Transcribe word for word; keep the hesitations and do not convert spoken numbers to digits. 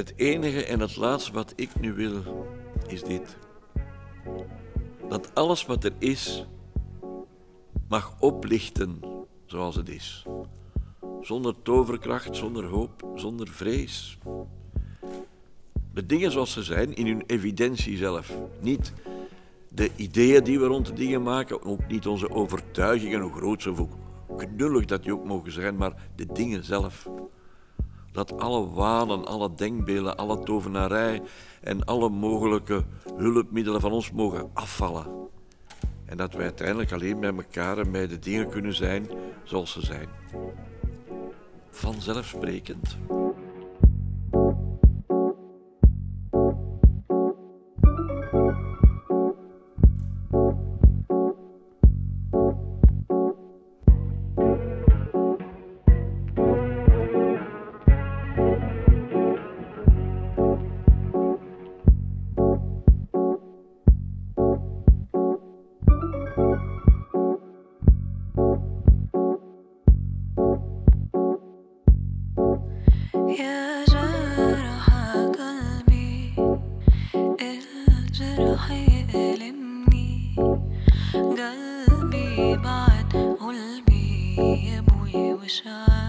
Het enige en het laatste wat ik nu wil, is dit. Dat alles wat er is, mag oplichten zoals het is. Zonder toverkracht, zonder hoop, zonder vrees. De dingen zoals ze zijn, in hun evidentie zelf. Niet de ideeën die we rond de dingen maken, ook niet onze overtuigingen, hoe groot ze of hoe knullig dat die ook mogen zijn, maar de dingen zelf. Dat alle wanen, alle denkbeelden, alle tovenarij en alle mogelijke hulpmiddelen van ons mogen afvallen. En dat wij uiteindelijk alleen bij elkaar en bij de dingen kunnen zijn zoals ze zijn. Vanzelfsprekend. قلبي بعد قلبي يبوي وشعر